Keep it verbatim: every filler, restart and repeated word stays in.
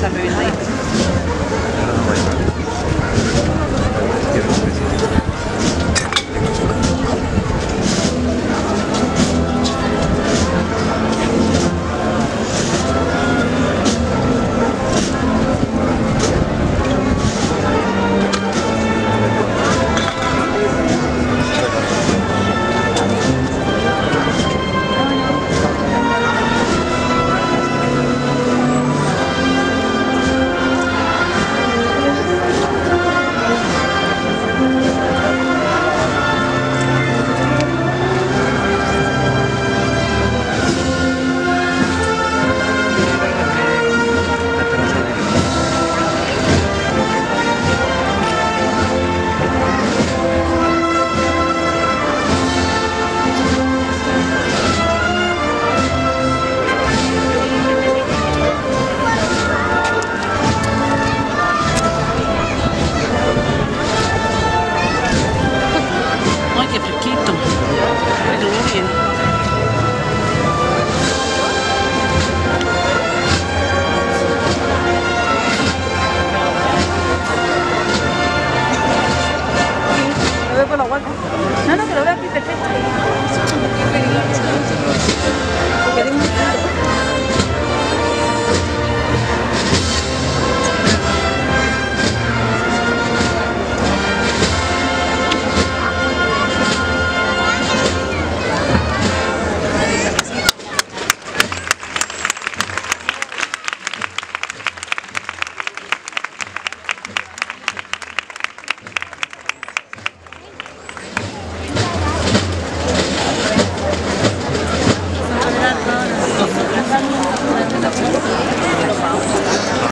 type of music.